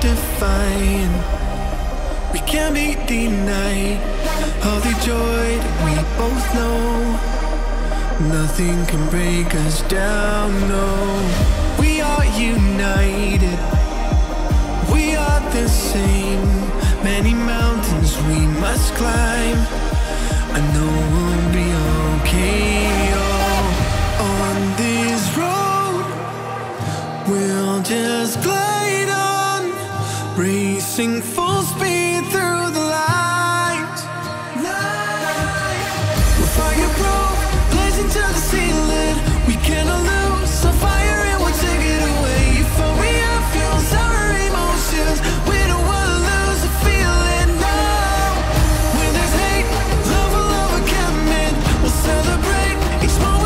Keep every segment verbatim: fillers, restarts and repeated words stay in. define. We can't be denied all the joy that we both know. Nothing can break us down, no. We are united, we are the same. Many mountains we must climb, I know we'll be okay. Oh, on this road we'll just glide on, racing full speed through the light. We're fireproof, blazing to the ceiling. We cannot lose, so fire and we'll take it away. Euphoria fuels our emotions. We don't wanna lose the feeling now. When there's hate, love will overcome it. We'll celebrate each moment.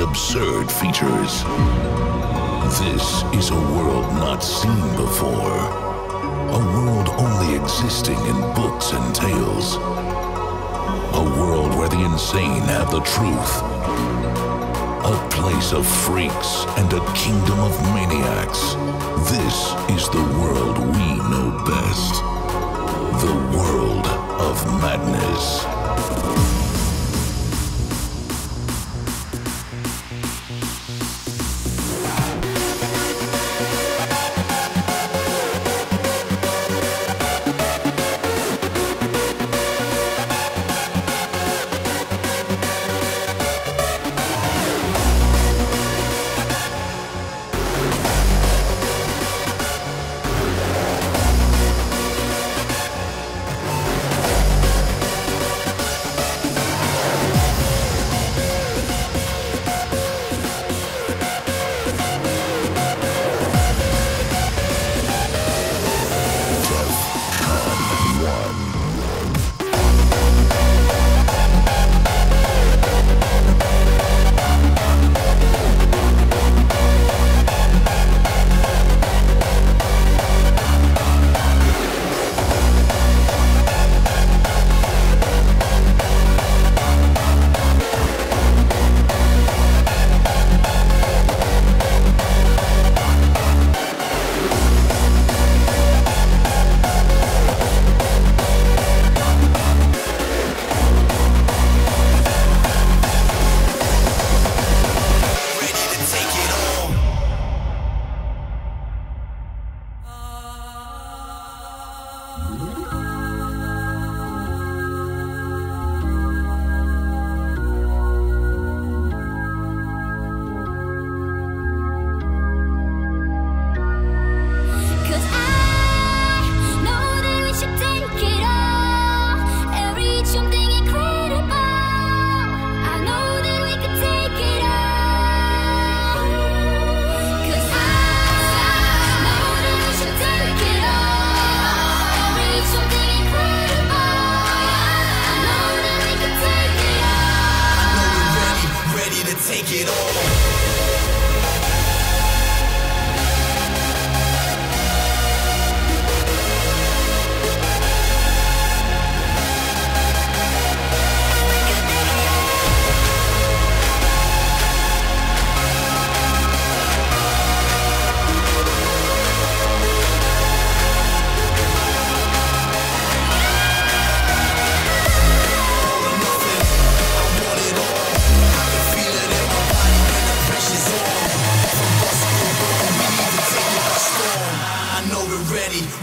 Absurd features. This is a world not seen before. A world only existing in books and tales. A world where the insane have the truth. A place of freaks and a kingdom of maniacs. This is the world we know best. The world of madness.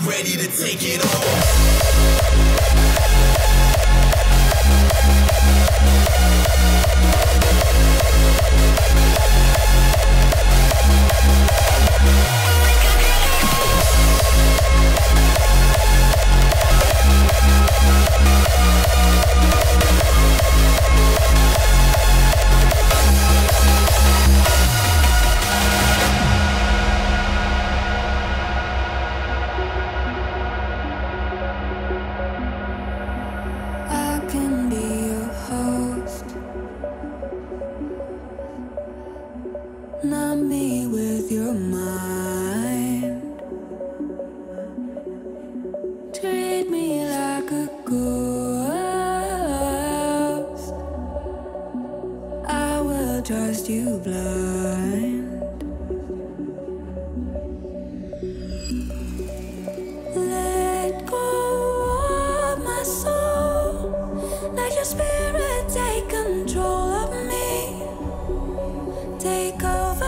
Ready to take it all. Numb me with your mind. Treat me like a ghost. I will trust you blind. Let go of my soul. Let your spirit take control of me. Take over.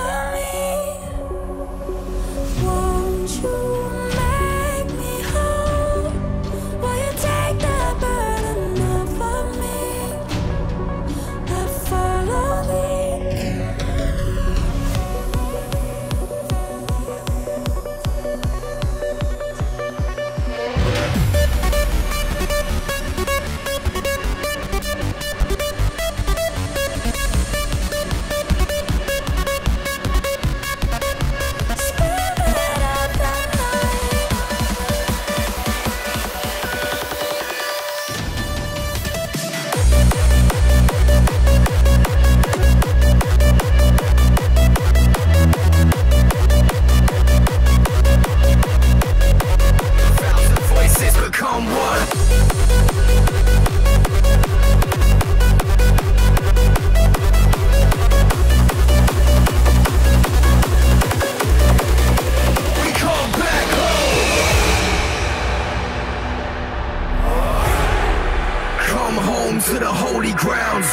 To the holy grounds,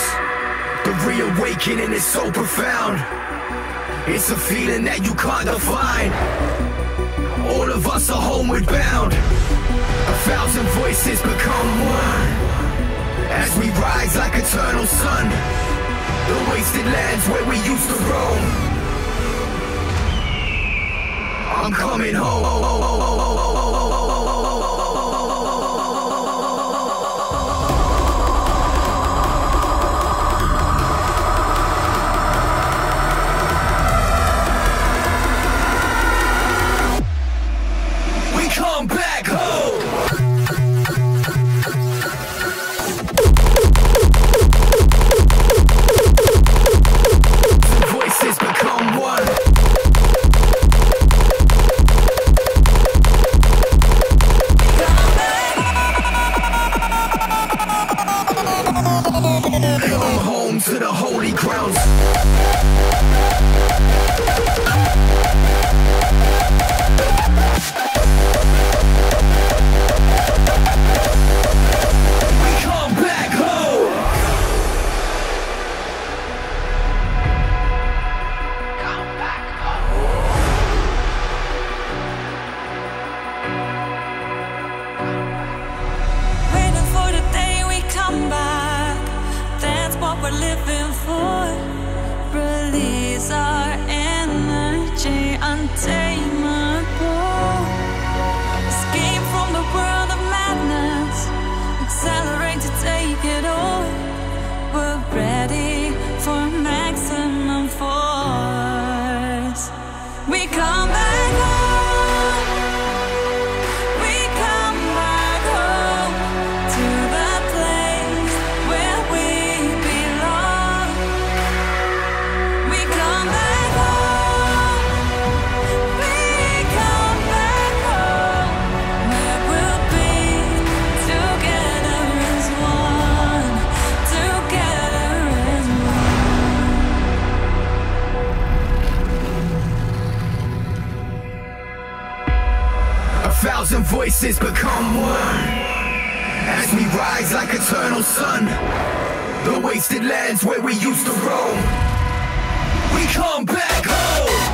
the reawakening is so profound. It's a feeling that you can't define. All of us are homeward bound. A thousand voices become one as we rise like eternal sun. The wasted lands where we used to roam. I'm coming home. thousand voices become one, as we rise like eternal sun, the wasted lands where we used to roam, we come back home.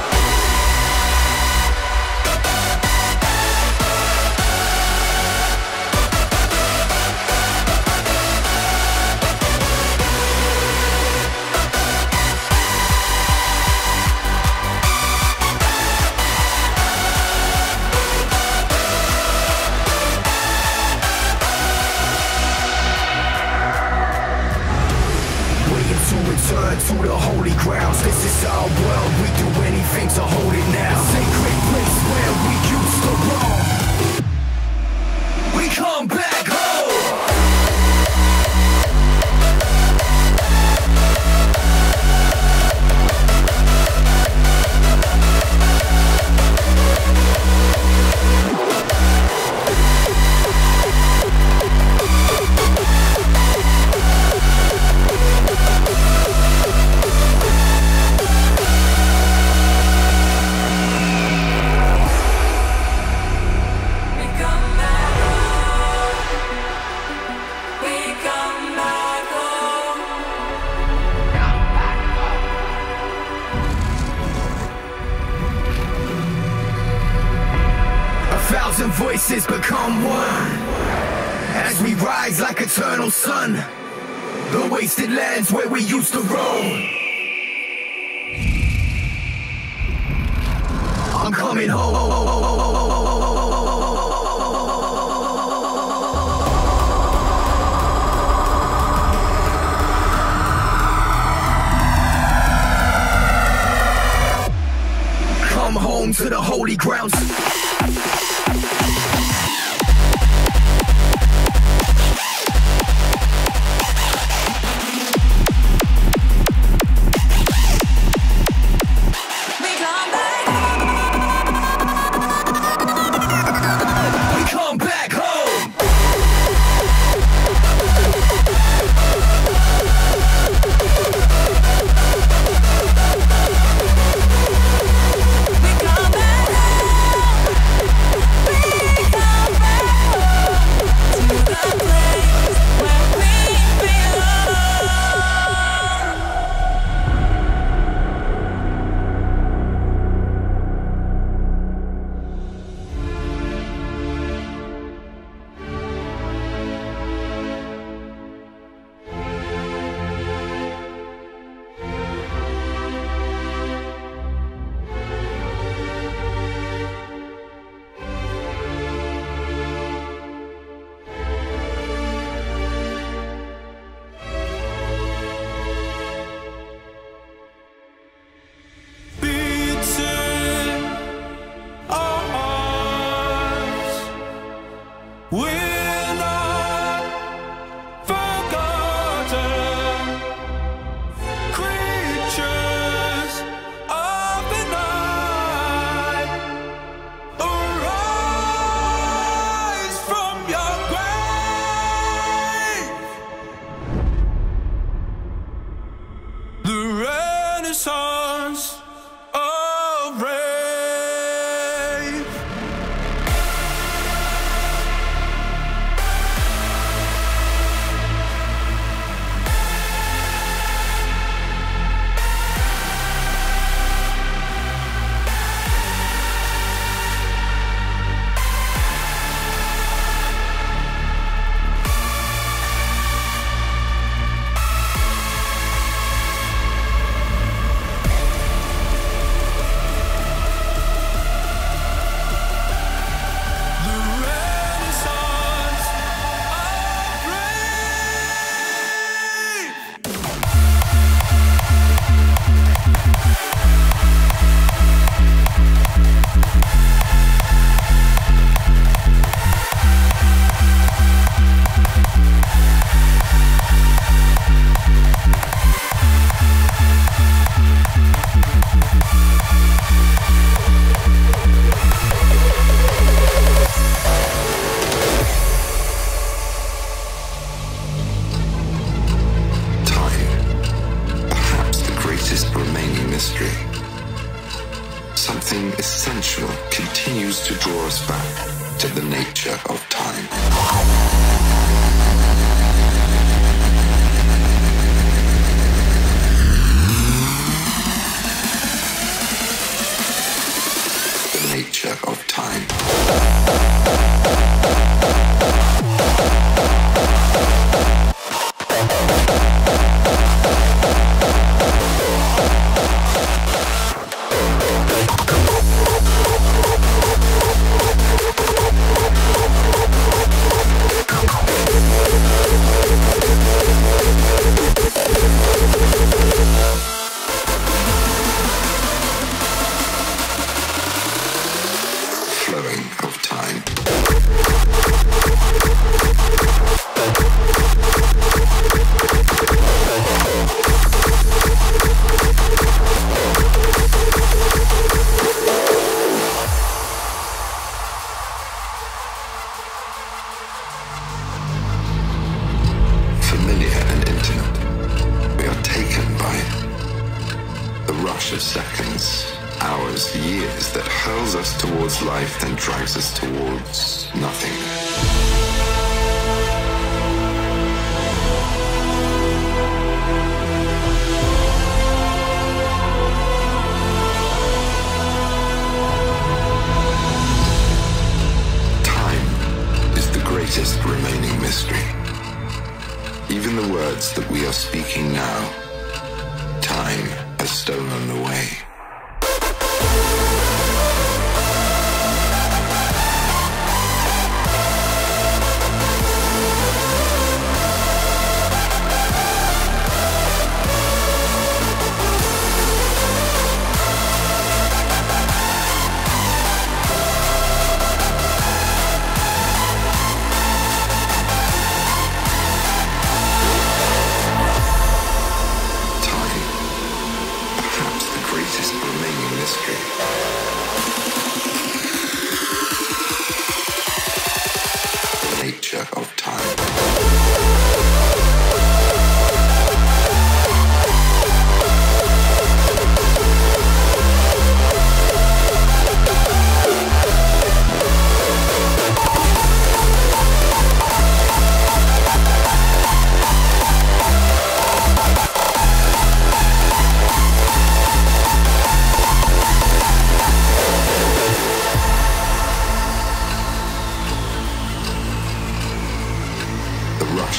To the holy grounds, this is our world. We do anything to hold it now. A sacred place where we used to roam. We come back home. Thousand voices become one, as we rise like eternal sun, the wasted lands where we used to roam. I'm coming home. Home to the holy grounds. Something essential continues to draw us back to the nature of time. Nature of time. Rush of seconds, hours, years that hurls us towards life, then drags us towards nothing. Time is the greatest remaining mystery. Even the words that we are speaking now, time has stolen away.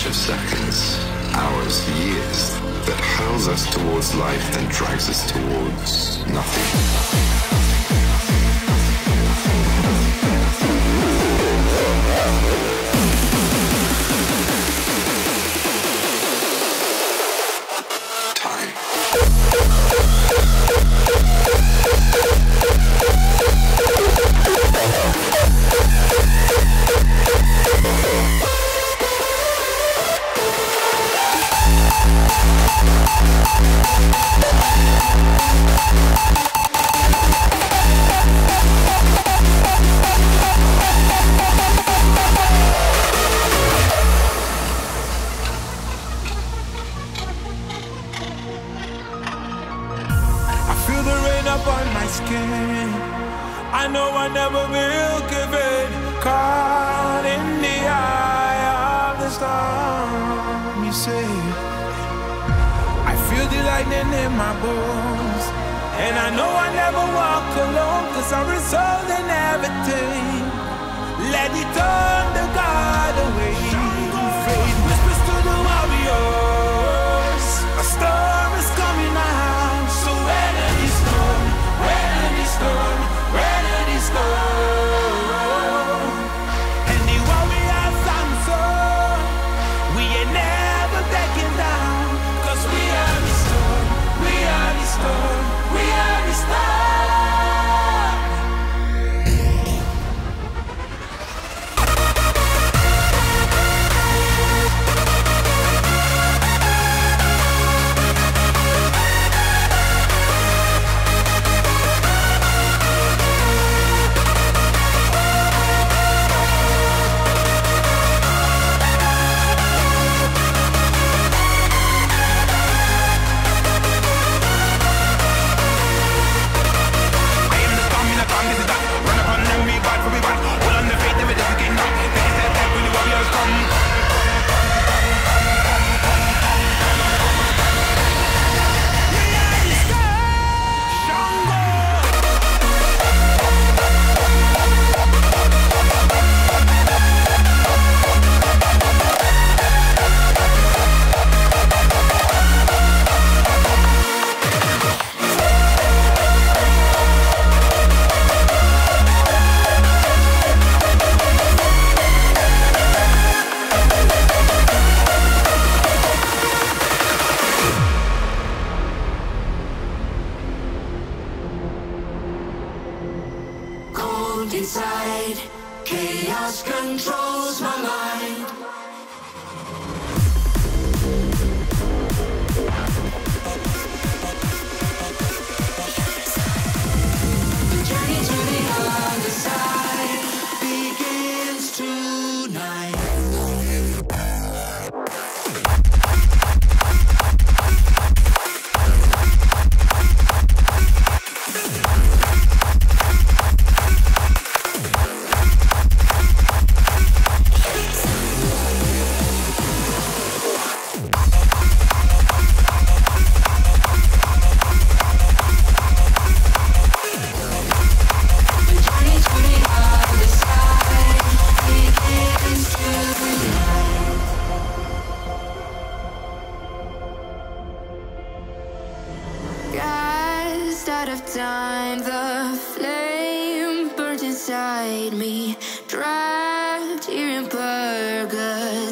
Of seconds, hours, years that hurls us towards life, then drags us towards nothing. Time. I feel the rain up on my skin. I know I never will give it. Caught in the eye of the storm, you say. Feel the lightning in my bones, and I know I never walk alone, cause I'm resolved in everything. Let it turn the God away. Faith whispers to the warriors, a storm is coming out. So weather the storm, weather the storm, weather the storm. And the warriors answer, we ain't never taking down. We are the star. Yeah. cold inside. Chaos controls my mind. The journey to the other side begins tonight. Out of time, the flame burns inside me, trapped here in purgatory.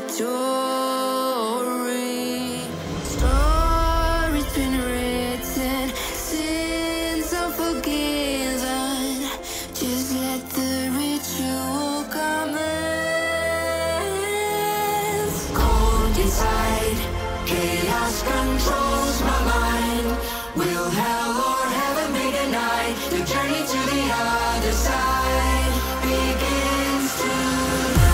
Story's been written, sins are forgiven. Just let the ritual commence. Cold inside, chaos controls my mind. Will hell or heaven be denied? The journey to the other side begins tonight.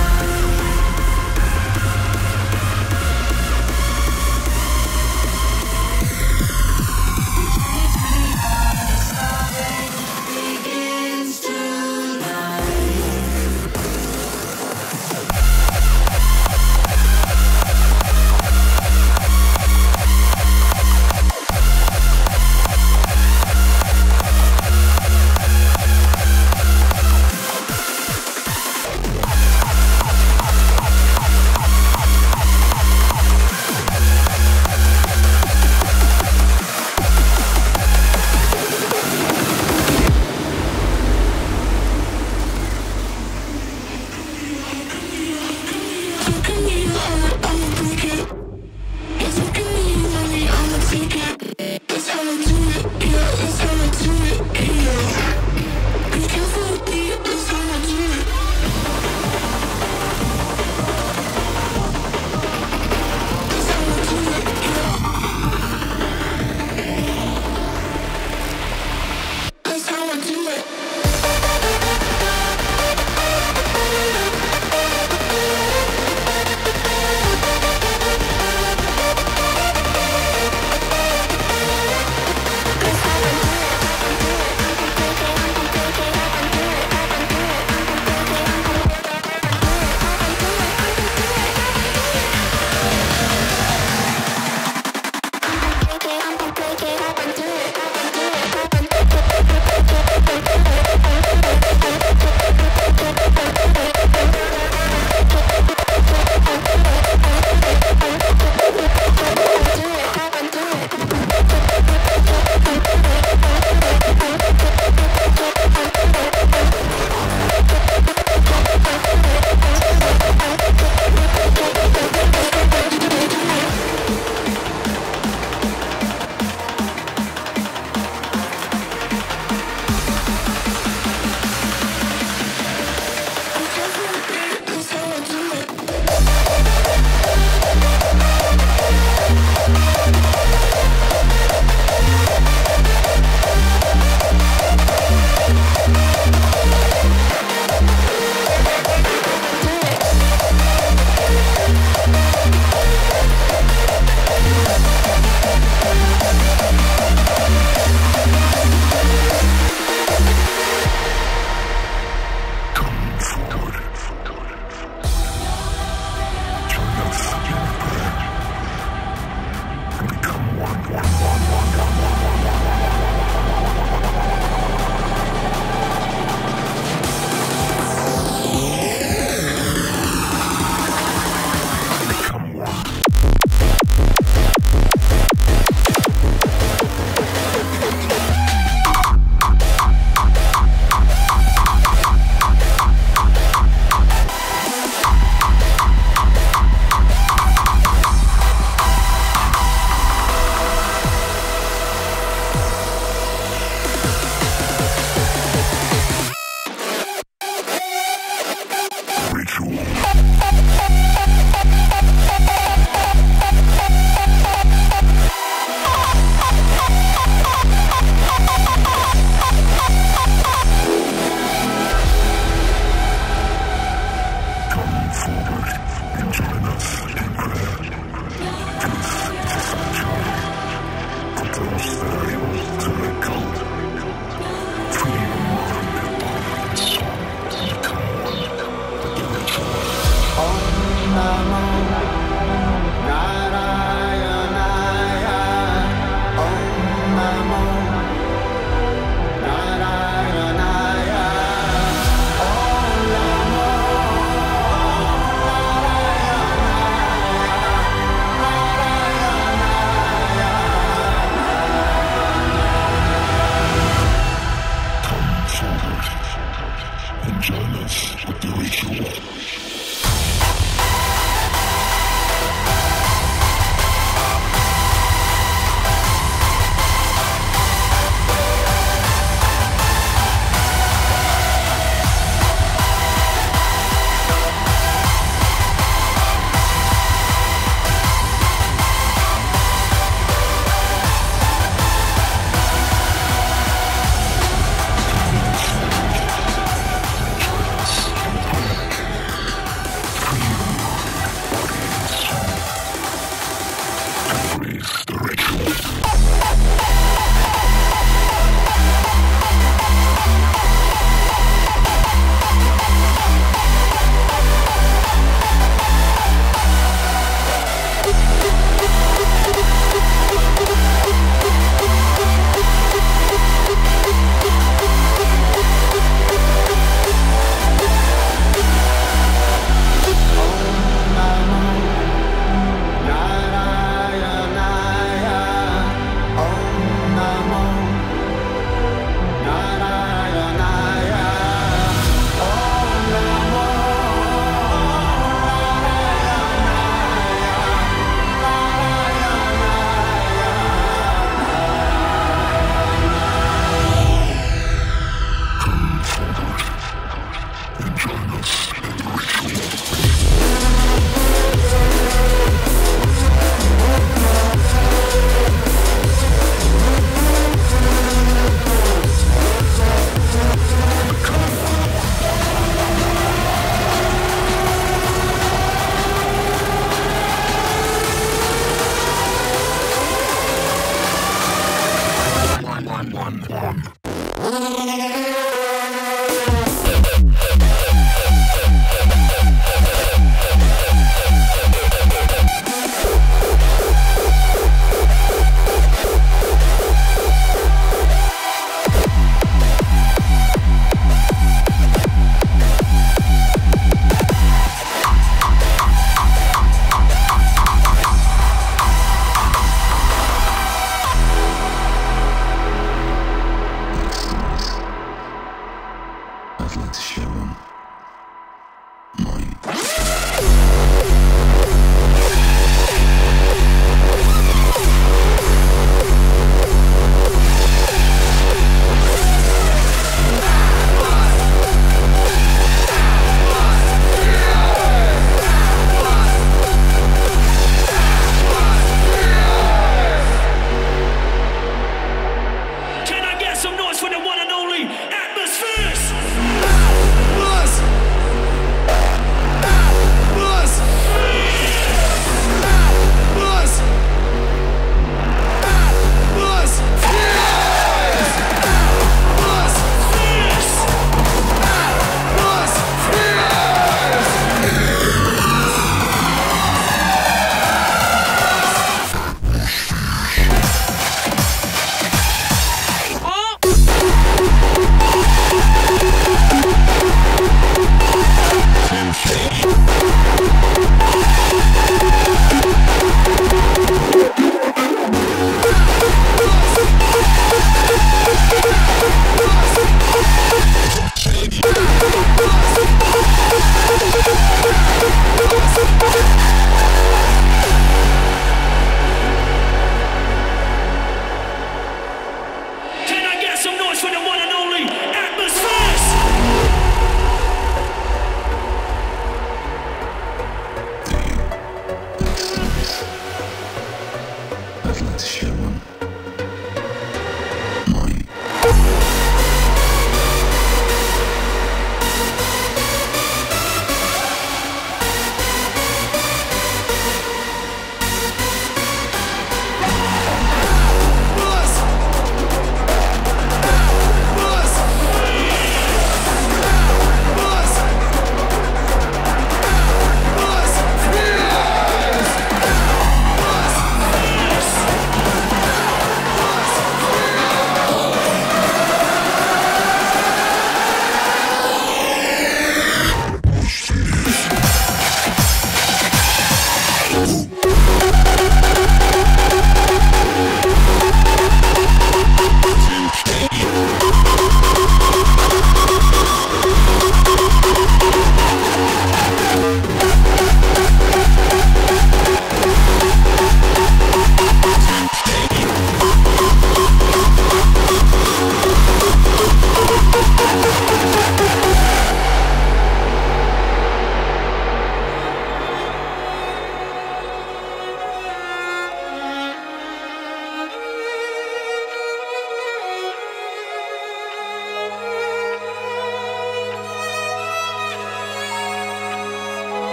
Let's show them.